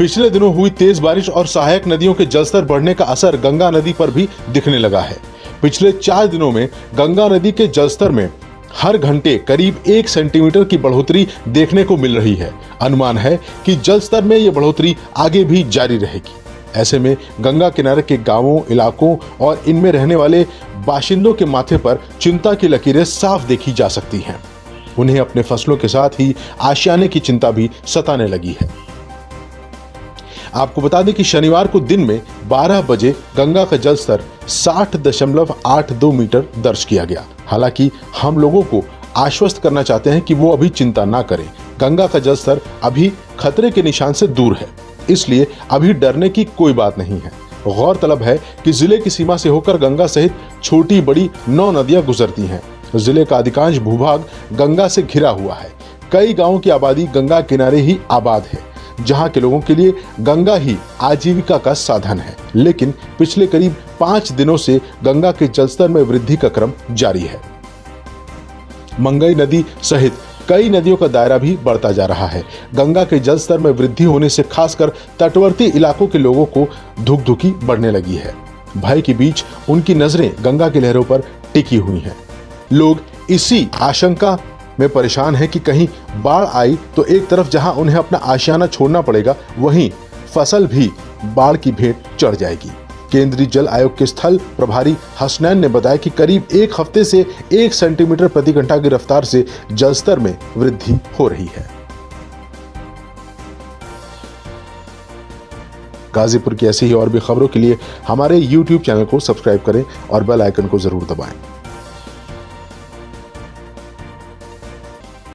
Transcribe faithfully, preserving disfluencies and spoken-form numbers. पिछले दिनों हुई तेज बारिश और सहायक नदियों के जलस्तर बढ़ने का असर गंगा नदी पर भी दिखने लगा है। पिछले चार दिनों में गंगा नदी के जलस्तर में हर घंटे करीब एक सेंटीमीटर की बढ़ोतरी देखने को मिल रही है। अनुमान है कि जलस्तर में ये बढ़ोतरी आगे भी जारी रहेगी। ऐसे में गंगा किनारे के गांवों, इलाकों और इनमें रहने वाले बाशिंदों के माथे पर चिंता की लकीरें साफ देखी जा सकती हैं। उन्हें अपने फसलों के साथ ही आशियाने की चिंता भी सताने लगी है। आपको बता दें कि शनिवार को दिन में बारह बजे गंगा का जलस्तर साठ दशमलव आठ दो मीटर दर्ज किया गया। हालांकि हम लोगों को आश्वस्त करना चाहते हैं कि वो अभी चिंता ना करें। गंगा का जलस्तर अभी खतरे के निशान से दूर है, इसलिए अभी डरने की कोई बात नहीं है। गौरतलब है कि जिले की सीमा से होकर गंगा सहित छोटी बड़ी नौ नदियां गुजरती हैं। जिले का अधिकांश भूभाग गंगा से घिरा हुआ है। कई गांवों की आबादी गंगा किनारे ही आबाद है, जहां के लोगों के लिए गंगा ही आजीविका का साधन है। लेकिन पिछले करीब पांच दिनों से गंगा के जलस्तर में वृद्धि का क्रम जारी है। मंगई नदी सहित कई नदियों का दायरा भी बढ़ता जा रहा है। गंगा के जलस्तर में वृद्धि होने से खासकर तटवर्ती इलाकों के लोगों को धुकधुकी बढ़ने लगी है। भय के बीच उनकी नजरें गंगा की लहरों पर टिकी हुई हैं। लोग इसी आशंका में परेशान हैं कि कहीं बाढ़ आई तो एक तरफ जहां उन्हें अपना आशियाना छोड़ना पड़ेगा, वहीं फसल भी बाढ़ की भेंट चढ़ जाएगी। केंद्रीय जल आयोग के स्थल प्रभारी हसनैन ने बताया कि करीब एक हफ्ते से एक सेंटीमीटर प्रति घंटा की रफ्तार से जलस्तर में वृद्धि हो रही है। गाजीपुर की ऐसी ही और भी खबरों के लिए हमारे यूट्यूब चैनल को सब्सक्राइब करें और बेल आइकन को जरूर दबाएं।